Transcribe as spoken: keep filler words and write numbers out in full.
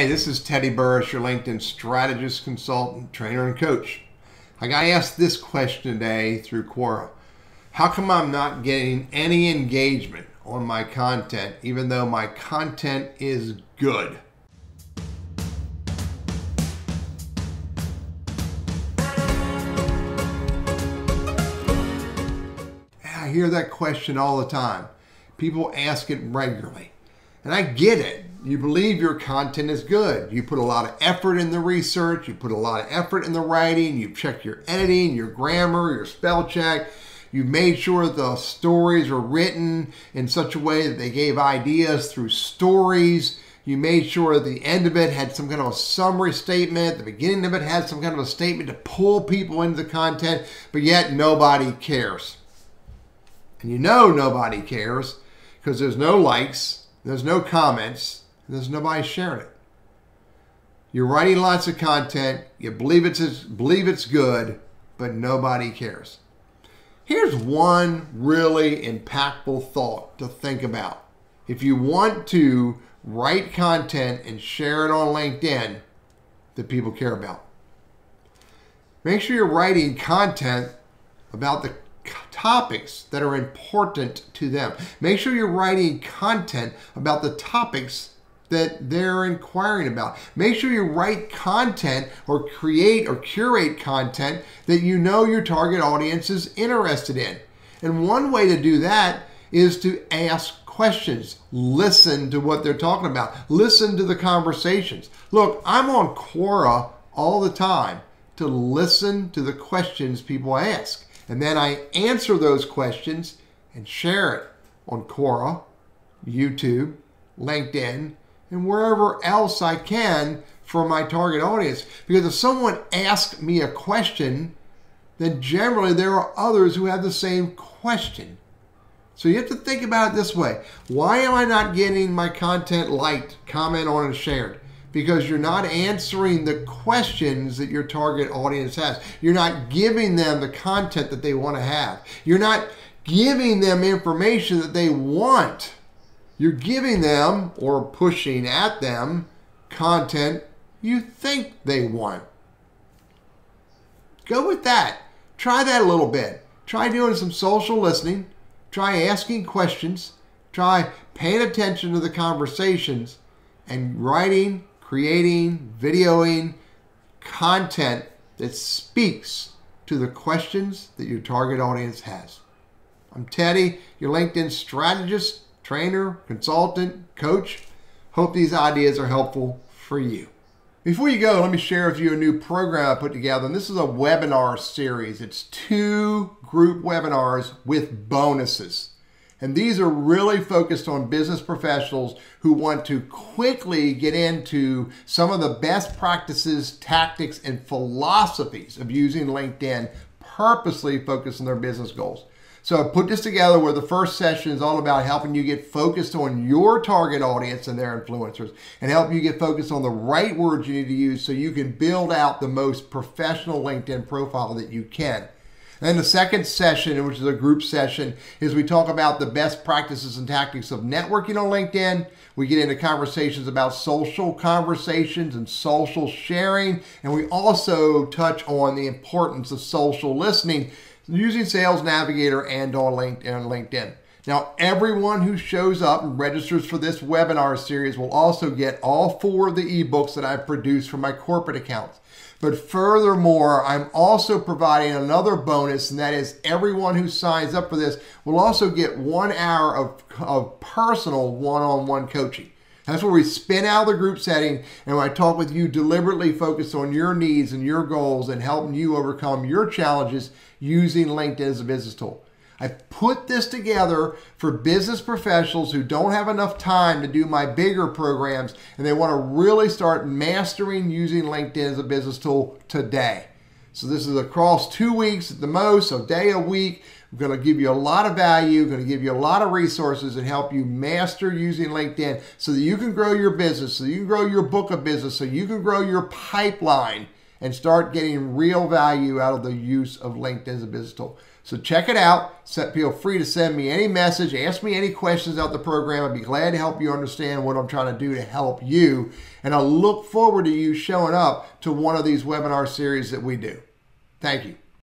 Hey, this is Teddy Burriss, your LinkedIn strategist, consultant, trainer, and coach. I got asked this question today through Quora. How come I'm not getting any engagement on my content, even though my content is good? I hear that question all the time. People ask it regularly. And I get it. You believe your content is good. You put a lot of effort in the research. You put a lot of effort in the writing. You've checked your editing, your grammar, your spell check. You've made sure the stories are written in such a way that they gave ideas through stories. You made sure the end of it had some kind of a summary statement. The beginning of it had some kind of a statement to pull people into the content, but yet nobody cares. And you know nobody cares because there's no likes, there's no comments, there's nobody sharing it. You're writing lots of content, you believe it's, believe it's good, but nobody cares. Here's one really impactful thought to think about. If you want to write content and share it on LinkedIn that people care about, make sure you're writing content about the topics that are important to them. Make sure you're writing content about the topics that they're inquiring about. Make sure you write content or create or curate content that you know your target audience is interested in. And one way to do that is to ask questions. Listen to what they're talking about. Listen to the conversations. Look, I'm on Quora all the time to listen to the questions people ask. And then I answer those questions and share it on Quora, YouTube, LinkedIn, and wherever else I can for my target audience. Because if someone asks me a question, then generally there are others who have the same question. So you have to think about it this way. Why am I not getting my content liked, commented on, and shared? Because you're not answering the questions that your target audience has. You're not giving them the content that they want to have. You're not giving them information that they want. You're giving them or pushing at them content you think they want. Go with that. Try that a little bit. Try doing some social listening. Try asking questions. Try paying attention to the conversations and writing, creating, videoing content that speaks to the questions that your target audience has. I'm Teddy, your LinkedIn strategist, trainer, consultant, coach. Hope these ideas are helpful for you. Before you go, let me share with you a new program I put together, and this is a webinar series. It's two group webinars with bonuses. And these are really focused on business professionals who want to quickly get into some of the best practices, tactics, and philosophies of using LinkedIn, purposely focused on their business goals. So I put this together where the first session is all about helping you get focused on your target audience and their influencers, and help you get focused on the right words you need to use so you can build out the most professional LinkedIn profile that you can. Then the second session, which is a group session, is we talk about the best practices and tactics of networking on LinkedIn. We get into conversations about social conversations and social sharing, and we also touch on the importance of social listening using Sales Navigator and on LinkedIn. Now, everyone who shows up and registers for this webinar series will also get all four of the ebooks that I've produced for my corporate accounts. But furthermore, I'm also providing another bonus, and that is everyone who signs up for this will also get one hour of, of personal one-on-one coaching. That's where we spin out of the group setting and I talk with you deliberately focused on your needs and your goals and helping you overcome your challenges using LinkedIn as a business tool. I've put this together for business professionals who don't have enough time to do my bigger programs and they want to really start mastering using LinkedIn as a business tool today. So this is across two weeks at the most, a day a week. I'm going to give you a lot of value, going to give you a lot of resources and help you master using LinkedIn so that you can grow your business, so you can grow your book of business, so you can grow your pipeline and start getting real value out of the use of LinkedIn as a business tool. So check it out. Feel free to send me any message. Ask me any questions about the program. I'd be glad to help you understand what I'm trying to do to help you. And I look forward to you showing up to one of these webinar series that we do. Thank you.